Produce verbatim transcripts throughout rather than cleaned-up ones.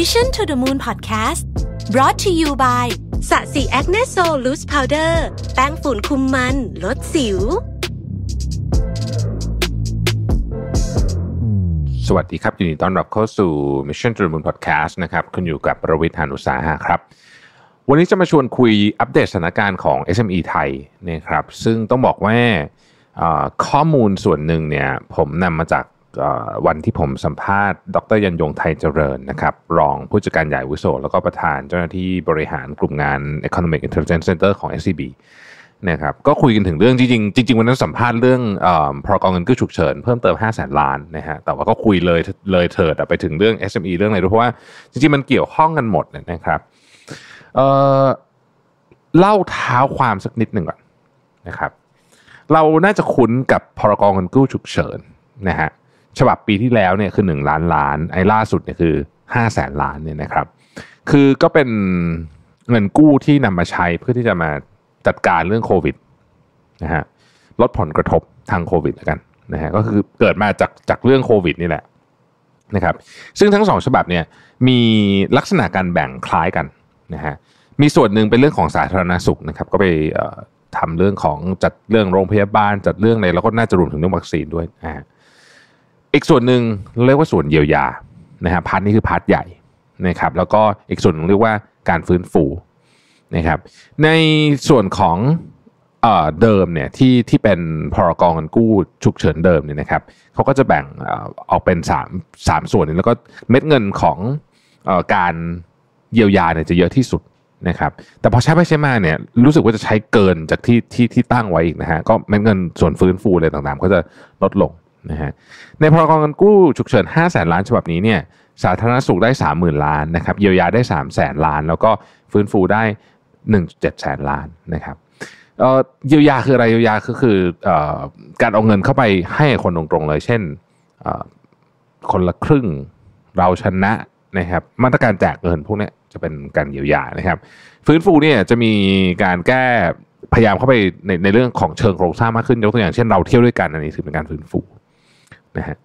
Mission to the Moon Podcast brought to you by Sasi Agneso Loose Powder แป้งฝุ่นคุมมันลดสิวสวัสดีครับยินดีต้อนรับเข้าสู่ Mission to the Moon Podcast นะครับคุณอยู่กับประวิทย์ หาญอุตสาหะครับวันนี้จะมาชวนคุยอัปเดตสถานการณ์ของ เอส เอ็ม อี ไทยนะครับซึ่งต้องบอกว่าข้อมูลส่วนหนึ่งเนี่ยผมนำมาจากวันที่ผมสัมภาษณ์ดร.ยันยงไทยเจริญนะครับรองผู้จัดการใหญ่วุโสแล้วก็ประธานเจ้าหน้าที่บริหารกลุ่มงาน Economic Intelligence Center ของ เอส ซี บี นะครับก็คุยกันถึงเรื่องจริงๆจริงๆวันนั้นสัมภาษณ์เรื่องเอ่อพรก.เงินกู้ฉุกเฉินเพิ่มเติม ห้าแสน ล้านนะฮะแต่ว่าก็คุยเลยเลยเถิดไปถึงเรื่อง เอส เอ็ม อี เรื่องอะไรด้วยเพราะว่าจริงๆมันเกี่ยวข้องกันหมดนะครับเอ่อเล่าเท้าความสักนิดหนึ่งก่อนนะครับเราน่าจะคุ้นกับพรก.เงินกู้ฉุกเฉินนะฮะฉบับปีที่แล้วเนี่ยคือหนึ่งล้านล้านไอ้ล่าสุดเนี่ยคือห้าแสนล้านเนี่ยนะครับคือก็เป็นเงินกู้ที่นำมาใช้เพื่อที่จะมาจัดการเรื่องโควิดนะฮะลดผลกระทบทางโควิดแล้วกันนะฮะก็คือเกิดมาจากจากเรื่องโควิดนี่แหละนะครับซึ่งทั้งสองฉบับเนี่ยมีลักษณะการแบ่งคล้ายกันนะฮะมีส่วนหนึ่งเป็นเรื่องของสาธารณสุขนะครับก็ไปทำเรื่องของจัดเรื่องโรงพยาบาลจัดเรื่องอะไรแล้วก็น่าจะรวมถึงเรื่องวัคซีนด้วยนะฮะอีกส่วนหนึ่งเรียกว่าส่วนเยียวยานะฮะพาร์ทนี้คือพาร์ทใหญ่นะครับแล้วก็อีกส่วนหนึ่งเรียกว่าการฟื้นฟูนะครับในส่วนของเอ่อเดิมเนี่ยที่ที่เป็นพรก.เงินกู้ฉุกเฉินเดิมเนี่ยนะครับเขาก็จะแบ่งออกเป็นสาม สามส่วนแล้วก็เม็ดเงินของเอ่อการเยียวยาเนี่ยจะเยอะที่สุดนะครับแต่พอใช้ไปใช้มาเนี่ยรู้สึกว่าจะใช้เกินจากที่ที่ที่ตั้งไว้อีกนะฮะก็เม็ดเงินส่วนฟื้นฟูอะไรต่างๆก็จะลดลงนะฮะในพรก.เงินกู้ฉุกเฉิน ห้าแสน ล้านฉบับนี้เนี่ยสาธารณสุขได้ สามหมื่น ล้านนะครับเยียวยาได้ สามแสน ล้านแล้วก็ฟื้นฟูได้ หนึ่งจุดเจ็ดแสน ล้านนะครับเอ่อเยียวยาคืออะไรเยียวยาก็คือเอ่อการเอาเงินเข้าไปให้คนตรงๆเลยเช่นเอ่อคนละครึ่งเราชนะนะครับมาตรการแจกเงินพวกนี้จะเป็นการเยียวยานะครับฟื้นฟูเนี่ยจะมีการแก้พยายามเข้าไปในในเรื่องของเชิงโครงสร้างมากขึ้นยกตัวอย่างเช่นเราเที่ยวด้วยกันอันนี้ถือเป็นการฟื้นฟูนะฮะ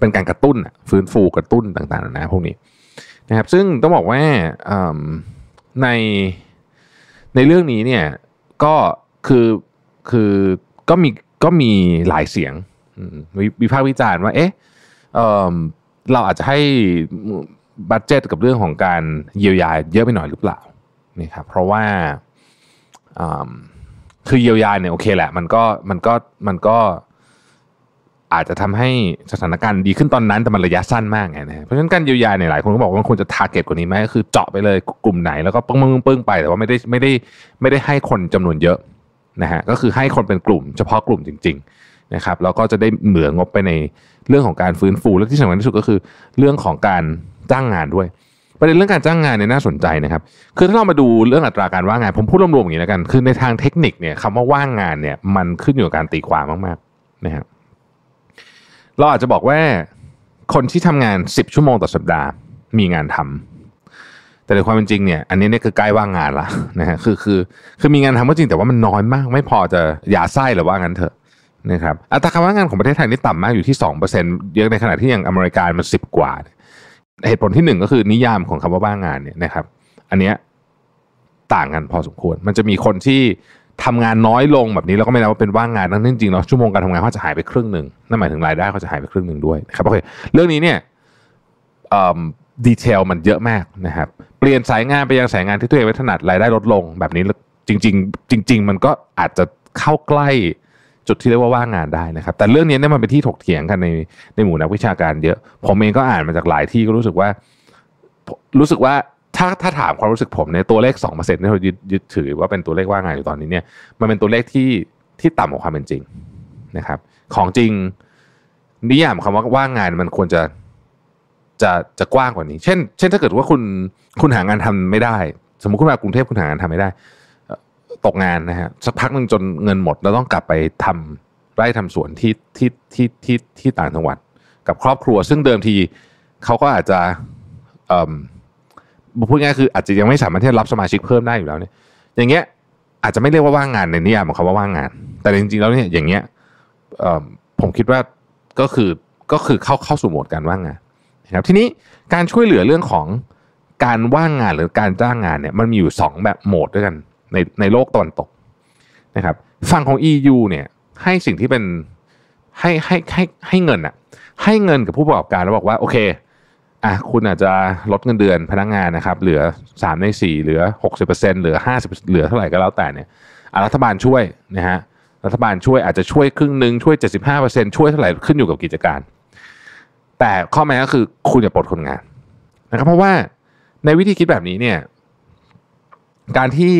เป็นการกระตุ้นฟื้นฟูกระตุ้นต่างๆนะพวกนี้นะครับซึ่งต้องบอกว่าในในเรื่องนี้เนี่ยก็คือคือก็มีก็มีหลายเสียงวิพากษ์วิจารณ์ว่าเอ๊ะเราอาจจะให้บัดเจ็ตกับเรื่องของการเยียวยาเยอะไปหน่อยหรือเปล่านี่ครับเพราะว่าคือเยียวยาเนี่ยโอเคแหละมันก็มันก็มันก็อาจจะทำให้สถานการณ์ดีขึ้นตอนนั้นแต่มันระยะสั้นมากไงนะเพราะฉะนั้นการเยียวยาเนี่ยหลายคนก็บอกว่ามันควรจะทาร์เก็ตกว่านี้ไหมก็คือเจาะไปเลยกลุ่มไหนแล้วก็ปึ้งปึ้งไปแต่ว่าไม่ได้ไม่ได้ไม่ได้ให้คนจำนวนเยอะนะฮะก็คือให้คนเป็นกลุ่มเฉพาะกลุ่มจริงๆนะครับแล้วก็จะได้เหลืองบไปในเรื่องของการฟื้นฟูและที่สำคัญที่สุดก็คือเรื่องของการจ้างงานด้วยประเด็นเรื่องการจ้างงานเนี่ยน่าสนใจนะครับคือถ้าเรามาดูเรื่องอัตราการว่างงานผมพูดรวมๆอย่างนี้แล้วกันคือในทางเทคนิคเนี่ยคำว่าว่างงานเนี่ยมันขึ้นอยู่กับการตีความมากๆนะครับเราอาจจะบอกว่าคนที่ทำงานสิบชั่วโมงต่อสัปดาห์มีงานทำแต่ในความเป็นจริงเนี่ยอันนี้เนี่ยคือใกล้ว่างงานละนะฮะคือคือคือมีงานทำก็จริงแต่ว่ามันน้อยมากไม่พอจะยาไส้หรือว่างั้นเถอะนะครับอัตราการว่างงานของประเทศไทยนี่ต่ำมากอยู่ที่ สองเปอร์เซ็นต์ เยอะในขณะที่อย่างอเมริกามันสิบกว่าเหตุผลที่หนึ่งก็คือนิยามของคำว่าว่างงานเนี่ยนะครับอันเนี้ยต่างกันพอสมควรมันจะมีคนที่ทำงานน้อยลงแบบนี้แล้วก็ไม่นับว่าเป็นว่างงานนั่นจริงๆแล้วชั่วโมงการทำงานเขาจะหายไปครึ่งหนึ่งนั่นหมายถึงรายได้เขาจะหายไปครึ่งหนึ่งด้วยนะครับโอเคเรื่องนี้เนี่ยดีเทลมันเยอะมากนะครับเปลี่ยนสายงานไปยังสายงานที่ตัวเองไม่ถนัดรายได้ลดลงแบบนี้จริงๆจริงๆมันก็อาจจะเข้าใกล้จุดที่เรียกว่าว่างงานได้นะครับแต่เรื่องนี้เนี่ยมันเป็นที่ถกเถียงกันในในหมู่นักวิชาการเยอะผมเองก็อ่านมาจากหลายที่ก็รู้สึกว่ารู้สึกว่าถ้าถ้าถามความรู้สึกผมเนี่ยตัวเลข สองเปอร์เซ็นต์ ที่เรายึดถือว่าเป็นตัวเลขว่างงานอยู่ตอนนี้เนี่ยมันเป็นตัวเลขที่ที่ต่ำกว่าความเป็นจริงนะครับของจริงนิยามคำว่าว่างงานมันควรจะจะจะกว้างกว่านี้เช่นเช่นถ้าเกิดว่าคุณคุณหางานทำไม่ได้สมมติคุณมากรุงเทพคุณหางานทำไม่ได้ตกงานนะฮะสักพักนึงจนเงินหมดแล้วต้องกลับไปทำไร่ทำสวนที่ที่ที่ที่ที่ต่างจังหวัดกับครอบครัวซึ่งเดิมทีเขาก็อาจจะพูดง่ายคืออาจจะยังไม่สามารถที่จะรับสมาชิกเพิ่มได้อยู่แล้วเนี่ยอย่างเงี้ยอาจจะไม่เรียกว่าว่างงานในนิยามของคำว่าว่างงานแต่จริงๆแล้วเนี่ยอย่างเงี้ยผมคิดว่าก็คือก็คือเข้าเข้าสู่โหมดการว่างงาน นะครับทีนี้การช่วยเหลือเรื่องของการว่างงานหรือการจ้างงานเนี่ยมันมีอยู่สองแบบโหมดด้วยกันในในโลกตะวันตกนะครับฝั่งของ อี ยู เนี่ยให้สิ่งที่เป็นให้ให้ให้ให้เงินอะให้เงินกับผู้ประกอบการแล้วบอกว่าโอเคอ่ะคุณอาจจะลดเงินเดือนพนักงานนะครับเหลือสามในสี่เหลือ หกสิบเปอร์เซ็นต์ เหลือห้าสิบเหลือเท่าไหร่ก็แล้วแต่เนี่ยรัฐบาลช่วยนะฮะรัฐบาลช่วยอาจจะช่วยครึ่งนึงช่วย เจ็ดสิบห้าเปอร์เซ็นต์ ช่วยเท่าไหร่ขึ้นอยู่กับกิจการแต่ข้อแม้ก็คือคุณอย่าปลดคนงานนะครับเพราะว่าในวิธีคิดแบบนี้เนี่ยการที่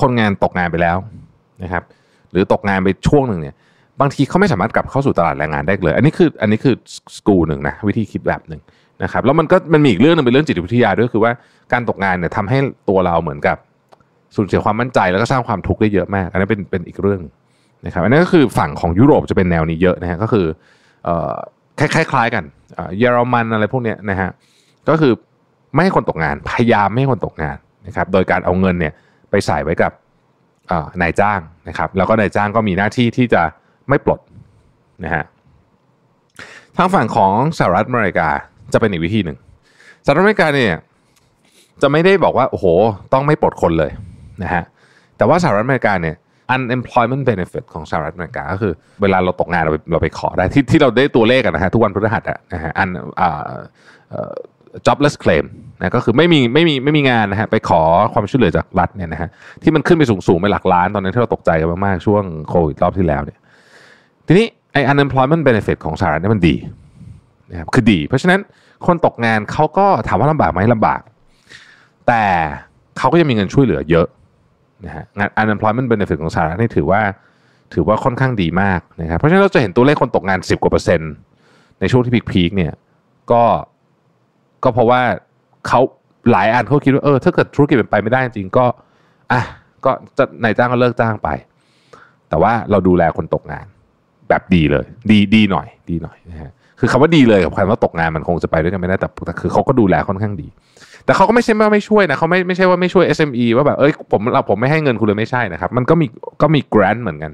คนงานตกงานไปแล้วนะครับหรือตกงานไปช่วงหนึ่งเนี่ยบางทีเขาไม่สามารถกลับเข้าสู่ตลาดแรงงานได้เลยอันนี้คืออันนี้คือสกูลหนึ่งนะวิธีคิดแบบหนึ่งนะครับแล้วมันก็มันมีอีกเรื่องนึงเป็นเรื่องจิตวิทยาด้วยคือว่าการตกงานเนี่ยทำให้ตัวเราเหมือนกับสูญเสียความมั่นใจแล้วก็สร้างความทุกข์ได้เยอะมากอันนั้นเป็นเป็นอีกเรื่องนะครับอันนั้นก็คือฝั่งของยุโรปจะเป็นแนวนี้เยอะนะฮะก็คือคล้ายๆกันเยอรมันอะไรพวกเนี้ยนะฮะก็คือไม่ให้คนตกงานพยายามไม่ให้คนตกงานนะครับโดยการเอาเงินเนี่ยไปใส่ไว้กับนายจ้างนะครับแล้วก็นายจ้างก็มีหน้าที่ที่จะไม่ปลดนะฮะทางฝั่งของสหรัฐอเมริกาจะเป็นอีกวิธีหนึ่งสหรัฐอเมริกาเนี่ยจะไม่ได้บอกว่าโอ้โหต้องไม่ปลดคนเลยนะฮะแต่ว่าสหรัฐอเมริกาเนี่ย Unemployment Benefit ของสหรัฐอเมริกาก็คือเวลาเราตกงานเราไปเราไปขอได้ที่ที่เราได้ตัวเลขกันนะฮะทุกวันพฤหัสอ่ะนะฮะอันอ่าjobless claim นะก็คือไม่มีไม่มีไม่มีงานนะฮะไปขอความช่วยเหลือจากรัฐเนี่ยนะฮะที่มันขึ้นไปสูงๆไปหลักล้านตอนนั้นที่เราตกใจกันมากๆช่วงโควิดรอบที่แล้วเนี่ยทีนี้ไอ้ unemployment benefit ของสหรัฐเนี่ยมันดีนะครับคือดีเพราะฉะนั้นคนตกงานเขาก็ถามว่าลำบากไหมลำบากแต่เขาก็ยังมีเงินช่วยเหลือเยอะนะฮะงาน unemployment benefit ของสหรัฐนี่ถือว่าถือว่าค่อนข้างดีมากนะครับเพราะฉะนั้นเราจะเห็นตัวเลขคนตกงานสิบกว่าเปอร์เซ็นต์ในช่วงที่พีคๆเนี่ยก็ก็เพราะว่าเขาหลายอันเขาคิดว่าเออถ้าเกิดธุรกิจเป็นไปไม่ได้จริงก็อ่ะก็จะนายจ้างก็เลิกจ้างไปแต่ว่าเราดูแลคนตกงานแบบดีเลยดีดีหน่อยดีหน่อยนะฮะคือคำว่าดีเลยกับคำว่าตกงานมันคงจะไปด้วยกันไม่ได้แต่คือเขาก็ดูแลค่อนข้างดีแต่เขาก็ไม่ใช่ว่าไม่ช่วยนะเขาไม่ไม่ใช่ว่าไม่ช่วย เอส เอ็ม อี ว่าแบบเอ้ยผมเราผมไม่ให้เงินคุณเลยไม่ใช่นะครับมันก็มีก็มีแกรนด์เหมือนกัน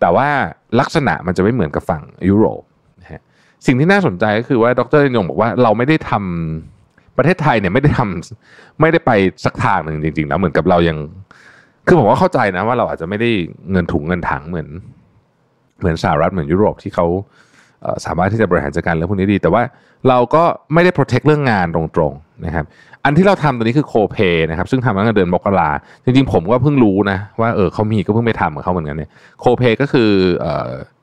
แต่ว่าลักษณะมันจะไม่เหมือนกับฝั่งยุโรปสิ่งที่น่าสนใจก็คือว่าดร.ยงบอกว่าเราไม่ได้ทำประเทศไทยเนี่ยไม่ได้ทำไม่ได้ไปสักทางหนึ่งจริงๆแล้วเหมือนกับเรายังคือผมว่าเข้าใจนะว่าเราอาจจะไม่ได้เงินถุงเงินถังเหมือนเหมือนสหรัฐเหมือนยุโรปที่เขาสามารถที่จะบริหารจัดการเรื่องพวกนี้ดีแต่ว่าเราก็ไม่ได้โปรเทคเรื่องงานตรงๆนะครับอันที่เราทำตอนนี้คือโคเพย์นะครับซึ่งทำมาตั้งเดือนมกราจริงๆผมก็เพิ่งรู้นะว่าเออเขามีก็เพิ่งไปทำกับเขาเหมือนกันเนี่ยโคเพย์ก็คือ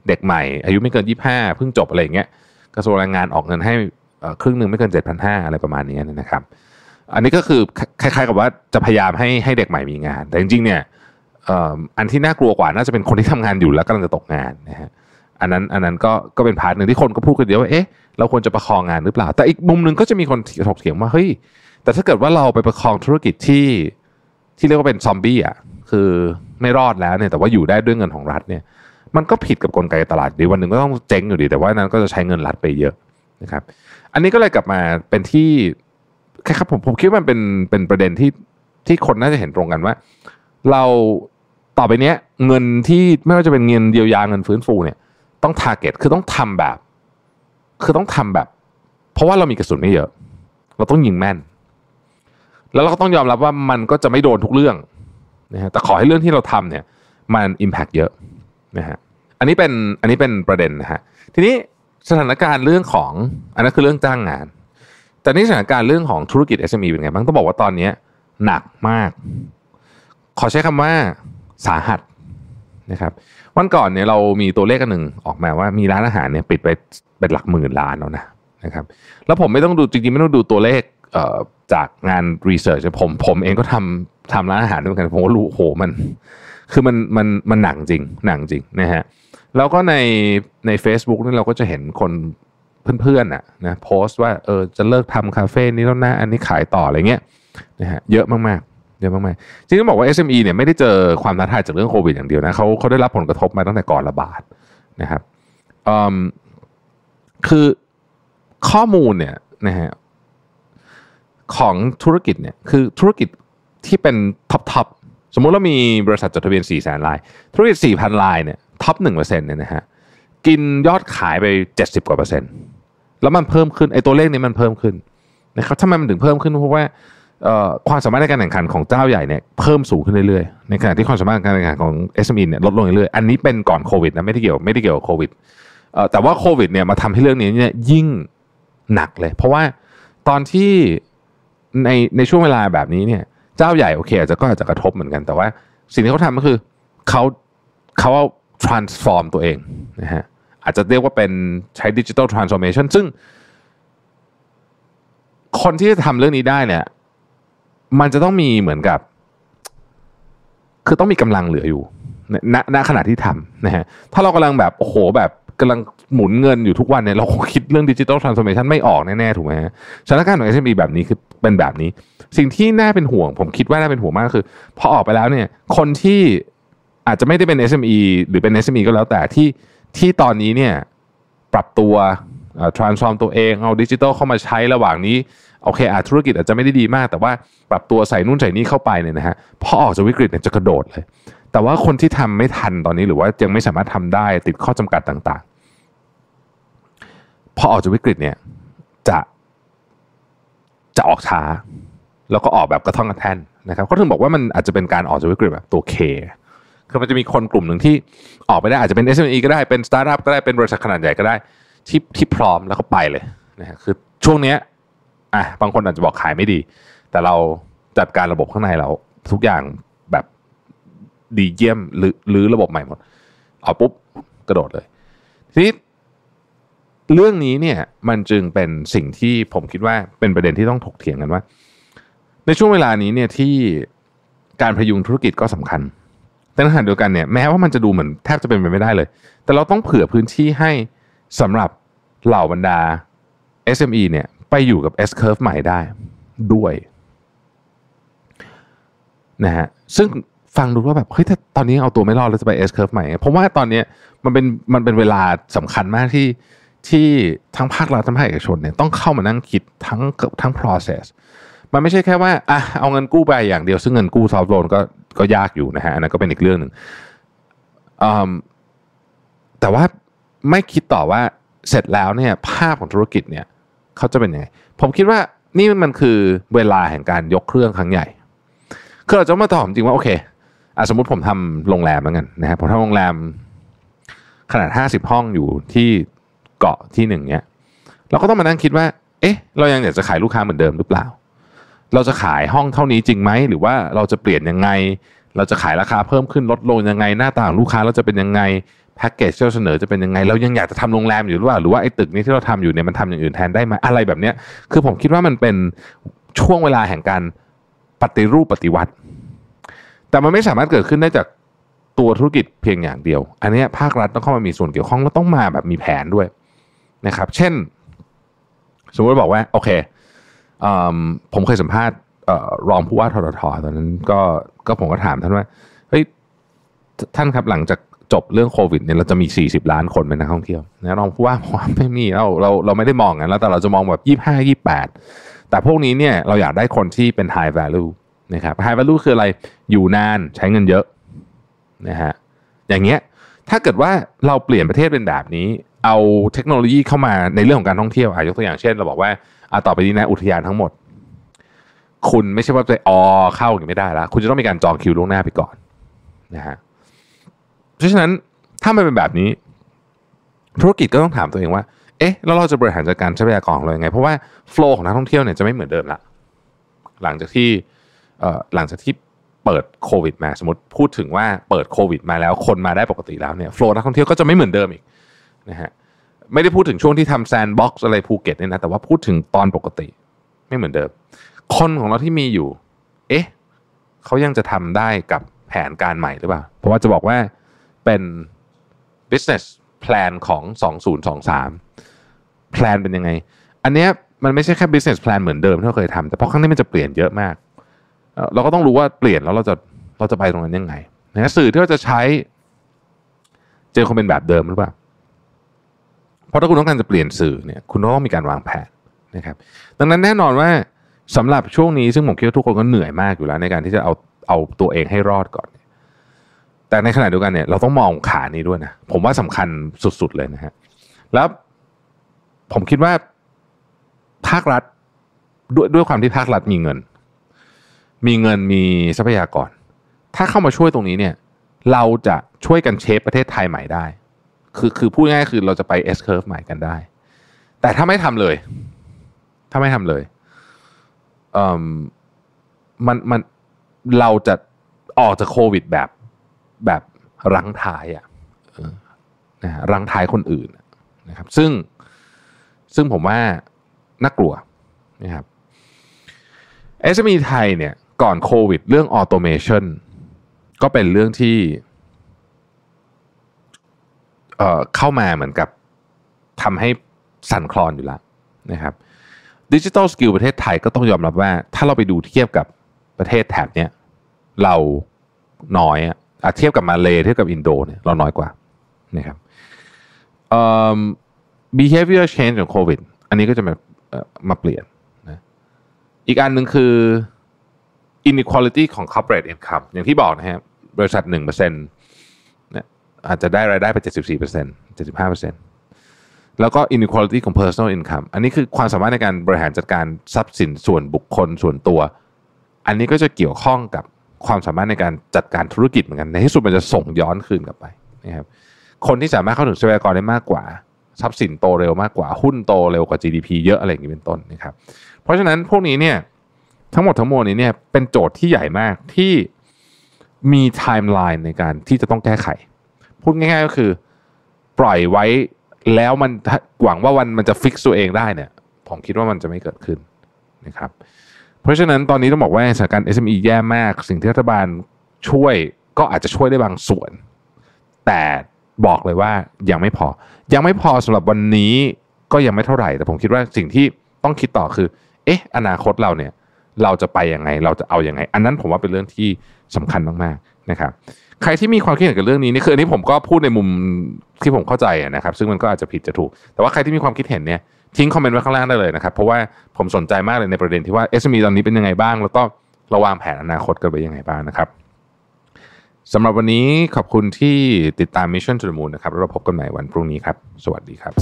เด็กใหม่อายุไม่เกินยี่สิบห้าเพิ่งจบอะไรอย่างเงี้ยกระทรวงแรงงานออกเงินให้ครึ่งหนึ่งไม่เกิน เจ็ดพันห้าร้อย อะไรประมาณนี้นะครับอันนี้ก็คือคล้ายๆกับว่าจะพยายามให้ให้เด็กใหม่มีงานแต่จริงๆเนี่ยอันที่น่ากลัวกว่าน่าจะเป็นคนที่ทำงานอยู่แล้วกำลังจะตกงานนะฮะอันนั้นอันนั้นก็ก็เป็นพาร์ทหนึ่งที่คนก็พูดกันเยอะว่าเอ๊ะเราควรจะประคองงานหรือเปล่าแต่อีกมุมหนึ่งก็จะมีคนถกเถียงว่าเฮ้ยแต่ถ้าเกิดว่าเราไปประคองธุรกิจที่ที่เรียกว่าเป็นซอมบี้อ่ะคือไม่รอดแล้วเนี่ยแต่ว่าอยู่ได้ด้วยเงินของรัฐเนี่ยมันก็ผิดกับกลไกตลาดดีวันหนึ่งก็ต้องเจ๊งอยู่ดีแต่ว่านั้นก็จะใช้เงินรัฐไปเยอะนะครับอันนี้ก็เลยกลับมาเป็นที่แค่ครับผมผมคิดว่ามันเป็นเป็นประเด็นที่ที่คนน่าจะเห็นตรงกันว่าเราต่อไปเนี้ยเงินที่ไม่ว่าจะเป็นเงินเยียวยาเงินฟื้นฟูเนี่ยต้อง target คือต้องทำแบบคือต้องทำแบบเพราะว่าเรามีกระสุนไม่เยอะเราต้องยิงแม่นแล้วเราก็ต้องยอมรับว่ามันก็จะไม่โดนทุกเรื่องนะฮะแต่ขอให้เรื่องที่เราทำเนี่ยมัน impact เยอะนะฮะอันนี้เป็นอันนี้เป็นประเด็นนะฮะทีนี้สถานการณ์เรื่องของอันนั้นคือเรื่องจ้างงานแต่นี่สถานการณ์เรื่องของธุรกิจ เอส เอ็ม อี เป็นไงบ้างต้องบอกว่าตอนนี้หนักมากขอใช้คำว่าสาหัสนะครับวันก่อนเนี่ยเรามีตัวเลขกันหนึ่งออกมาว่ามีร้านอาหารเนี่ยปิดไปเป็นหลักหมื่นล้านแล้วนะนะครับแล้วผมไม่ต้องดูจริงๆไม่ต้องดูตัวเลขจากงานรีเสิร์ชผมผมเองก็ทำทำร้านอาหารด้วยกันผมก็รู้โอ้โหมันคือมันมันมันหนังจริงหนังจริงนะฮะแล้วก็ในใน Facebook นี่เราก็จะเห็นคนเพื่อนๆ น่ะนะโพสต์ว่าเออจะเลิกทำคาเฟ่นี้แล้วนะอันนี้ขายต่ออะไรเงี้ยนะฮะเยอะมากๆเยอะมากๆจริงๆบอกว่า เอส เอ็ม อี เนี่ยไม่ได้เจอความท้าทายจากเรื่องโควิดอย่างเดียวนะเขาเขาได้รับผลกระทบมาตั้งแต่ก่อนระบาดนะครับอืมคือข้อมูลเนี่ยนะฮะของธุรกิจเนี่ยคือธุรกิจที่เป็นท็อปๆสมมุติเรามีบริษัทจดทะเบียน สี่แสน รายธุรกิจ สี่พัน รายเนี่ยท็อป หนึ่งเปอร์เซ็นต์ เนี่ยนะฮะกินยอดขายไป เจ็ดสิบ กว่าเปอร์เซ็นต์ แล้วมันเพิ่มขึ้นไอ้ตัวเลขนี้มันเพิ่มขึ้นนะครับทำไมมันถึงเพิ่มขึ้นเพราะว่าความสามารถในการแข่งขันของเจ้าใหญ่เนี่ยเพิ่มสูงขึ้นเรื่อยๆในขณะที่ความสามารถในการแข่งขันของ เอส เอ็ม อี เนี่ยลดลงเรื่อยๆอันนี้เป็นก่อนโควิดนะไม่ได้เกี่ยวไม่ได้เกี่ยวกับโควิดแต่ว่าโควิดเนี่ยมาทำให้เรื่องนี้เนี่ยยิ่งหนักเลยเพราะว่าตอนที่ในในช่วงเวลาแบบนี้เนี่ยเจ้าใหญ่โอเคอาจจะก็อาจจะกระทบเหมือนกันแต่ว่าสิ่งที่เขาทำก็คือเขาเขาเอา transform ตัวเองนะฮะอาจจะเรียกว่าเป็นใช้ digital transformation ซึ่งคนที่จะทำเรื่องนี้ได้เนี่ยมันจะต้องมีเหมือนกับคือต้องมีกำลังเหลืออยู่ณณขณะที่ทำนะฮะถ้าเรากำลังแบบโอ้โหแบบกำลังหมุนเงินอยู่ทุกวันเนี่ยเราคงคิดเรื่อง digital transformation ไม่ออกแน่ๆถูกไหมฮะสถานการณ์ของ เอส เอ็ม อี แบบนี้คือเป็นแบบนี้สิ่งที่น่าเป็นห่วงผมคิดว่าน่าเป็นห่วงมากคือพอออกไปแล้วเนี่ยคนที่อาจจะไม่ได้เป็น เอส เอ็ม อี หรือเป็น เอส เอ็ม อี ก็แล้วแต่ที่ที่ตอนนี้เนี่ยปรับตัว transform ตัวเองเอา digital เข้ามาใช้ระหว่างนี้โอเคอาจธุรกิจอาจจะไม่ได้ดีมากแต่ว่าปรับตัวใส่นู่นใส่นี่เข้าไปเนี่ยนะฮะพอออกจากวิกฤตเนี่ยจะกระโดดเลยแต่ว่าคนที่ทำไม่ทันตอนนี้หรือว่ายังไม่สามารถทำได้ติดข้อจำกัดต่างๆพอออกจากวิกฤตเนี่ยจะจะออกช้าแล้วก็ออกแบบกระท่อนกระแท่นนะครับก็ถึงบอกว่ามันอาจจะเป็นการออกจากวิกฤตแบบตัว K คือมันจะมีคนกลุ่มหนึ่งที่ออกไปได้อาจจะเป็น เอส เอ็ม อี ก็ได้เป็นสตาร์ทอัพก็ได้เป็นบริษัทขนาดใหญ่ก็ได้ที่ที่พร้อมแล้วก็ไปเลยนะฮะคือช่วงเนี้ยอ่ะบางคนอาจจะบอกขายไม่ดีแต่เราจัดการระบบข้างในเราทุกอย่างแบบดีเยี่ยมหรือหรือระบบใหม่หมดเอาปุ๊บกระโดดเลยทีนี้เรื่องนี้เนี่ยมันจึงเป็นสิ่งที่ผมคิดว่าเป็นประเด็นที่ต้องถกเถียงกันว่าในช่วงเวลานี้เนี่ยที่การพยุงธุรกิจก็สำคัญแต่ในขณะเดียวกันเนี่ยแม้ว่ามันจะดูเหมือนแทบจะเป็นไปไม่ได้เลยแต่เราต้องเผื่อพื้นที่ให้สำหรับเหล่าบรรดา เอส เอ็ม อี เนี่ยไปอยู่กับ S-Curve ใหม่ได้ด้วยนะฮะซึ่งฟังดูว่าแบบเฮ้ยถ้าตอนนี้เอาตัวไม่รอดแล้วจะไป S-Curve ใหม่เพราะว่าตอนนี้มันเป็นมันเป็นเวลาสำคัญมากที่ที่ทั้งภาครัฐทั้งภาคเอกชนเนี่ยต้องเข้ามานั่งคิดทั้งทั้ง process มันไม่ใช่แค่ว่าอ่ะเอาเงินกู้ไปอย่างเดียวซึ่งเงินกู้ soft loan ก็ก็ยากอยู่นะฮะอันนั้นก็เป็นอีกเรื่องหนึ่งแต่ว่าไม่คิดต่อว่าเสร็จแล้วเนี่ยภาพของธุรกิจเนี่ยเขาจะเป็นยังไงผมคิดว่านี่มันคือเวลาแห่งการยกเครื่องครั้งใหญ่คือเราจะมาตอบจริงว่าโอเคอ่ะสมมุติผมทำโรงแรมแล้วกันนะฮะผมทำโรงแรมขนาดห้าสิบห้องอยู่ที่เกาะที่หนึ่งเนี้ยเราก็ต้องมานั่งคิดว่าเอ๊ะเรายังอยากจะขายลูกค้าเหมือนเดิมหรือเปล่าเราจะขายห้องเท่านี้จริงไหมหรือว่าเราจะเปลี่ยนยังไงเราจะขายราคาเพิ่มขึ้นลดลงยังไงหน้าตาของลูกค้าเราจะเป็นยังไงแพ็กเกจที่เราเสนอจะเป็นยังไงเรายังอยากจะทำโรงแรมอยู่หรือเปล่าหรือว่าไอ้ตึกนี้ที่เราทำอยู่เนี่ยมันทำอย่างอื่นแทนได้ไหมอะไรแบบเนี้ยคือผมคิดว่ามันเป็นช่วงเวลาแห่งการปฏิรูปปฏิวัติแต่มันไม่สามารถเกิดขึ้นได้จากตัวธุรกิจเพียงอย่างเดียวอันนี้ภาครัฐต้องเข้ามามีส่วนเกี่ยวข้องแล้วต้องมาแบบมีแผนด้วยนะครับเช่นสมมติบอกว่าโอเคผมเคยสัมภาษณ์รองผู้ว่าททท.ตอนนั้นก็ก็ผมก็ถามท่านว่าเฮ้ยท่านครับหลังจากจบเรื่องโควิดเนี่ยเราจะมีสี่สิบล้านคนเป็นนักท่องเที่ยวนะรองผู้ว่าบอกว่าไม่มีเราเราเราไม่ได้มองงั้นแล้วแต่เราจะมองแบบยี่สิบห้า ยี่สิบแปดแต่พวกนี้เนี่ยเราอยากได้คนที่เป็น high value นะครับ high value คืออะไรอยู่นานใช้เงินเยอะนะฮะอย่างเงี้ยถ้าเกิดว่าเราเปลี่ยนประเทศเป็นแบบนี้เอาเทคโนโลยีเข้ามาในเรื่องของการท่องเที่ยวอ่ะยกตัวอย่างเช่นเราบอกว่าอ่ะต่อไปนี้นะอุทยานทั้งหมดคุณไม่ใช่ว่าจะอ๋อเข้าอย่างไม่ได้แล้วคุณจะต้องมีการจองคิวล่วงหน้าไปก่อนนะฮะเพราะฉะนั้นถ้ามันเป็นแบบนี้ธุรกิจก็ต้องถามตัวเองว่าเอ๊ะแล้วเราจะบริหารจัดการทรัพยากรของเราอย่างไงเพราะว่าโฟลว์ของนักท่องเที่ยวเนี่ยจะไม่เหมือนเดิมละหลังจากที่เอ่อหลังจากที่เปิดโควิดมาสมมติพูดถึงว่าเปิดโควิดมาแล้วคนมาได้ปกติแล้วเนี่ยโฟลว์นักท่องเที่ยวก็จะไม่เหมือนเดิมอีกนะฮะไม่ได้พูดถึงช่วงที่ทำแซนด์บ็อกซ์อะไรภูเก็ตเนี่ยนะแต่ว่าพูดถึงตอนปกติไม่เหมือนเดิมคนของเราที่มีอยู่เอ๊ะเขายังจะทำได้กับแผนการใหม่หรือเปล่าเพราะว่าจะบอกว่าเป็น business plan ของสองพันยี่สิบสาม plan เป็นยังไงอันเนี้ยมันไม่ใช่แค่ business plan เหมือนเดิมที่เราเคยทำแต่เพราะครั้งนี้มันจะเปลี่ยนเยอะมากเราก็ต้องรู้ว่าเปลี่ยนแล้วเราจะเราจะไปตรงนั้นยังไงนะสื่อที่เราจะใช้จะคงเป็นแบบเดิมหรือเปล่าเพราะถ้าคุณต้องการจะเปลี่ยนสื่อเนี่ยคุณต้องมีการวางแผนนะครับดังนั้นแน่นอนว่าสำหรับช่วงนี้ซึ่งผมคิดว่าทุกคนก็เหนื่อยมากอยู่แล้วในการที่จะเอาเอาตัวเองให้รอดก่อนแต่ในขณะเดียวกันเนี่ยเราต้องมองขานี้ด้วยนะผมว่าสำคัญสุดๆเลยนะฮะแล้ว ผมคิดว่าภาครัฐด้วยด้วยความที่ภาครัฐมีเงินมีเงินมีทรัพยากรถ้าเข้ามาช่วยตรงนี้เนี่ยเราจะช่วยกันเชฟประเทศไทยใหม่ได้คือคือพูดง่ายคือเราจะไป S-Curve ใหม่กันได้แต่ถ้าไม่ทำเลยถ้าไม่ทำเลยเอ่อมันมันเราจะออกจากโควิดแบบแบบรั้งท้ายอ่ะนะรั้งท้ายคนอื่นนะครับซึ่งซึ่งผมว่าน่ากลัวนะครับ เอส เอ็ม อี ไทยเนี่ยก่อนโควิดเรื่องออโตเมชั่นก็เป็นเรื่องที่เอ่อเข้ามาเหมือนกับทำให้สั่นคลอนอยู่แล้วนะครับดิจิทัลสกิลประเทศไทยก็ต้องยอมรับว่าถ้าเราไปดูเทียบกับประเทศแถบเนี้ยเราน้อยอ่ะเทียบกับมาเลเทียบกับอินโดเนี่ยเราน้อยกว่านะครับเอ่อ behavior change ของโควิดอันนี้ก็จะมามาเปลี่ยนนะอีกอันหนึ่งคือ inequality ของ corporate income อย่างที่บอกนะครับบริษัท หนึ่งเปอร์เซ็นต์ นะอาจจะได้รายได้ไป เจ็ดสิบสี่เปอร์เซ็นต์ เจ็ดสิบห้าเปอร์เซ็นต์แล้วก็ inequality ของ personal income อันนี้คือความสามารถในการบริหารจัดการทรัพย์สินส่วนบุคคลส่วนตัวอันนี้ก็จะเกี่ยวข้องกับความสามารถในการจัดการธุรกิจเหมือนกันในที่สุดมันจะส่งย้อนคืนกลับไปนะครับคนที่สามารถเข้าถึงทรัพยากรได้มากกว่าทรัพย์สินโตเร็วมากกว่าหุ้นโตเร็วกว่า จี ดี พี เยอะอะไรอย่างนี้เป็นต้นนะครับเพราะฉะนั้นพวกนี้เนี่ยทั้งหมดทั้งมวลนี้เนี่ยเป็นโจทย์ที่ใหญ่มากที่มีไทม์ไลน์ในการที่จะต้องแก้ไขพูดง่ายๆก็คือปล่อยไว้แล้วมันหวังว่าวันมันจะฟิกซ์ตัวเองได้เนี่ยผมคิดว่ามันจะไม่เกิดขึ้นนะครับเพราะฉะนั้นตอนนี้ต้องบอกว่าสถานการณ์ เอส เอ็ม อี แย่มากสิ่งที่รัฐบาลช่วยก็อาจจะช่วยได้บางส่วนแต่บอกเลยว่ายังไม่พอยังไม่พอสำหรับวันนี้ก็ยังไม่เท่าไหร่แต่ผมคิดว่าสิ่งที่ต้องคิดต่อคือเอ๊ะอนาคตเราเนี่ยเราจะไปยังไงเราจะเอายังไงอันนั้นผมว่าเป็นเรื่องที่สำคัญมากๆนะครับใครที่มีความคิดเห็นกับเรื่องนี้นี่คืออันนี้ผมก็พูดในมุมที่ผมเข้าใจนะครับซึ่งมันก็อาจจะผิดจะถูกแต่ว่าใครที่มีความคิดเห็นเนี่ยทิ้งคอมเมนต์ไว้ข้างล่างได้เลยนะครับเพราะว่าผมสนใจมากเลยในประเด็นที่ว่า เอส เอ็ม อี ตอนนี้เป็นยังไงบ้างแล้วก็ระวางแผนอนาคตกันไปยังไงบ้างนะครับสำหรับวันนี้ขอบคุณที่ติดตาม Mission to the Moon นะครับแล้วเราพบกันใหม่วันพรุ่งนี้ครับสวัสดีครับ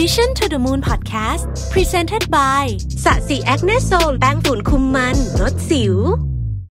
Mission to the Moon Podcast Presented by Sasi Agneso แป้งฝุ่นคุมมันลดสิว